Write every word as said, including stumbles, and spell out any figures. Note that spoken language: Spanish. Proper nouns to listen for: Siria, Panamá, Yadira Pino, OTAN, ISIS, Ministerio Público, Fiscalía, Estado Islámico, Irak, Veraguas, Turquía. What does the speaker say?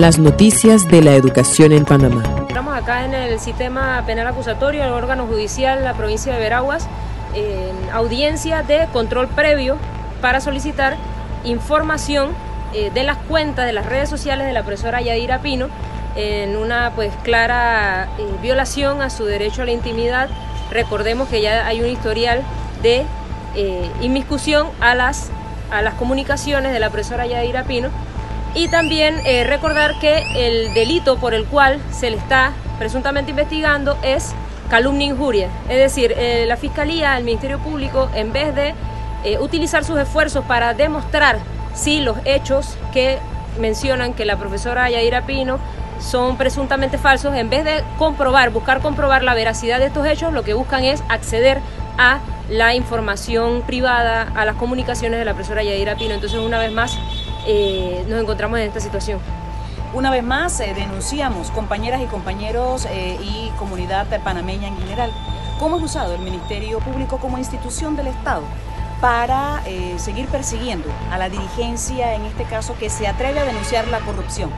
Las noticias de la educación en Panamá. Estamos acá en el sistema penal acusatorio, el órgano judicial de la provincia de Veraguas, en audiencia de control previo para solicitar información de las cuentas de las redes sociales de la profesora Yadira Pino en una pues clara violación a su derecho a la intimidad. Recordemos que ya hay un historial de eh, inmiscusión a las, a las comunicaciones de la profesora Yadira Pino, y también eh, recordar que el delito por el cual se le está presuntamente investigando es calumnia e injuria. Es decir, eh, la Fiscalía, el Ministerio Público, en vez de eh, utilizar sus esfuerzos para demostrar si los hechos que mencionan que la profesora Yadira Pino son presuntamente falsos, en vez de comprobar, buscar comprobar la veracidad de estos hechos, lo que buscan es acceder a la información privada, a las comunicaciones de la profesora Yadira Pino. Entonces, una vez más, eh, nos encontramos en esta situación. Una vez más, eh, denunciamos, compañeras y compañeros eh, y comunidad panameña en general, cómo es usado el Ministerio Público como institución del Estado para eh, seguir persiguiendo a la dirigencia, en este caso, que se atreve a denunciar la corrupción.